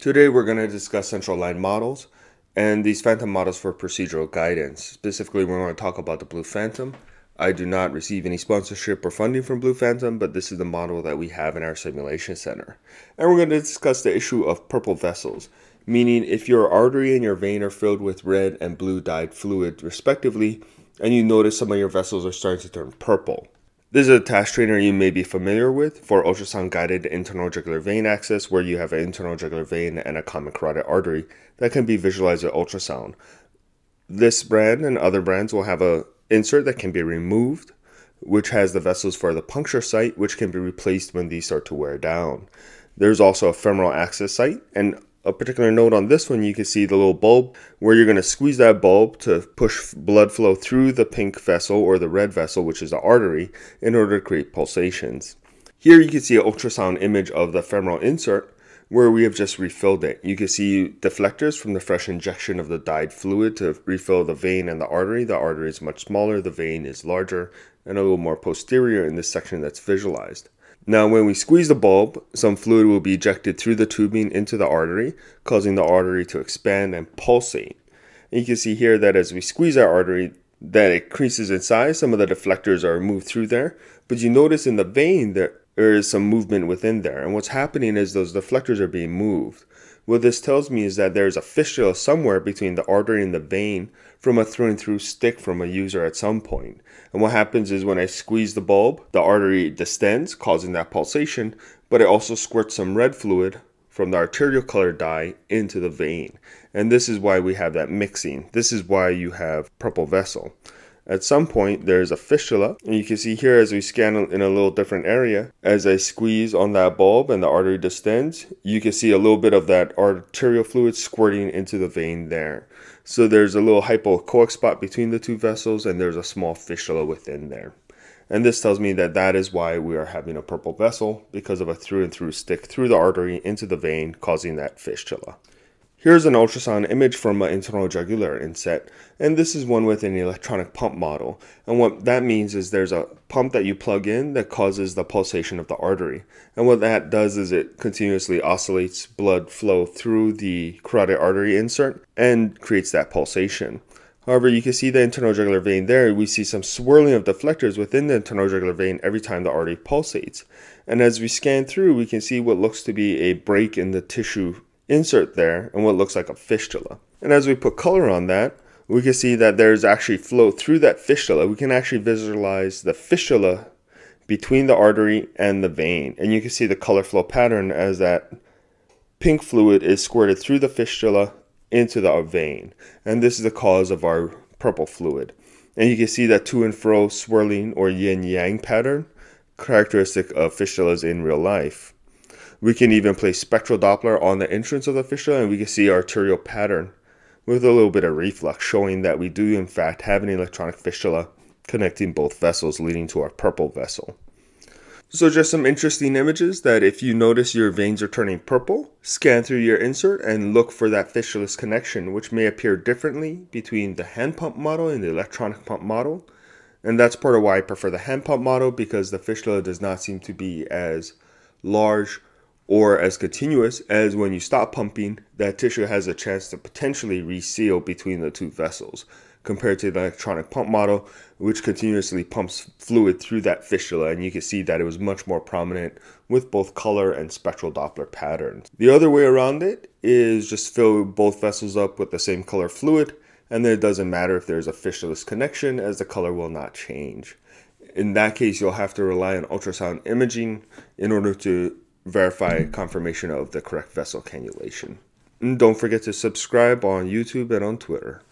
Today we're going to discuss central line models and these phantom models for procedural guidance. Specifically, we're going to talk about the Blue Phantom. I do not receive any sponsorship or funding from Blue Phantom, but this is the model that we have in our simulation center. And we're going to discuss the issue of purple vessels, meaning if your artery and your vein are filled with red and blue dyed fluid respectively, and you notice some of your vessels are starting to turn purple. This is a task trainer you may be familiar with for ultrasound guided internal jugular vein access, where you have an internal jugular vein and a common carotid artery that can be visualized at ultrasound. This brand and other brands will have an insert that can be removed, which has the vessels for the puncture site, which can be replaced when these start to wear down. There's also a femoral access site, and a particular note on this one, you can see the little bulb where you're going to squeeze that bulb to push blood flow through the pink vessel or the red vessel, which is the artery, in order to create pulsations. Here you can see an ultrasound image of the femoral insert where we have just refilled it. You can see deflectors from the fresh injection of the dyed fluid to refill the vein and the artery. The artery is much smaller, the vein is larger, and a little more posterior in this section that's visualized. Now when we squeeze the bulb, some fluid will be ejected through the tubing into the artery, causing the artery to expand and pulsate. And you can see here that as we squeeze our artery, that it increases in size. Some of the deflectors are moved through there, but you notice in the vein that there is some movement within there. And what's happening is those deflectors are being moved. What this tells me is that there's a fistula somewhere between the artery and the vein from a through-and-through stick from a user at some point. And what happens is when I squeeze the bulb, the artery distends, causing that pulsation, but it also squirts some red fluid from the arterial color dye into the vein. And this is why we have that mixing. This is why you have purple vessel. At some point, there's a fistula, and you can see here as we scan in a little different area, as I squeeze on that bulb and the artery distends, you can see a little bit of that arterial fluid squirting into the vein there. So there's a little hypoechoic spot between the two vessels, and there's a small fistula within there. And this tells me that that is why we are having a purple vessel, because of a through-and-through stick through the artery into the vein, causing that fistula. Here's an ultrasound image from an internal jugular inset, and this is one with an electronic pump model. And what that means is there's a pump that you plug in that causes the pulsation of the artery. And what that does is it continuously oscillates blood flow through the carotid artery insert and creates that pulsation. However, you can see the internal jugular vein there. We see some swirling of deflectors within the internal jugular vein every time the artery pulsates. And as we scan through, we can see what looks to be a break in the tissue insert there and what looks like a fistula. And as we put color on that, we can see that there's actually flow through that fistula. We can actually visualize the fistula between the artery and the vein. And you can see the color flow pattern as that pink fluid is squirted through the fistula into the vein. And this is the cause of our purple fluid. And you can see that to and fro swirling or yin-yang pattern, characteristic of fistulas in real life. We can even place spectral Doppler on the entrance of the fistula, and we can see arterial pattern with a little bit of reflux, showing that we do in fact have an electronic fistula connecting both vessels, leading to our purple vessel. So just some interesting images that if you notice your veins are turning purple, scan through your insert and look for that fistulous connection, which may appear differently between the hand pump model and the electronic pump model. And that's part of why I prefer the hand pump model, because the fistula does not seem to be as large or as continuous as when you stop pumping. That tissue has a chance to potentially reseal between the two vessels, compared to the electronic pump model, which continuously pumps fluid through that fistula, and you can see that it was much more prominent with both color and spectral Doppler patterns. The other way around it is just fill both vessels up with the same color fluid, and then it doesn't matter if there's a fistulous connection, as the color will not change. In that case, you'll have to rely on ultrasound imaging in order to verify confirmation of the correct vessel cannulation. And don't forget to subscribe on YouTube and on Twitter.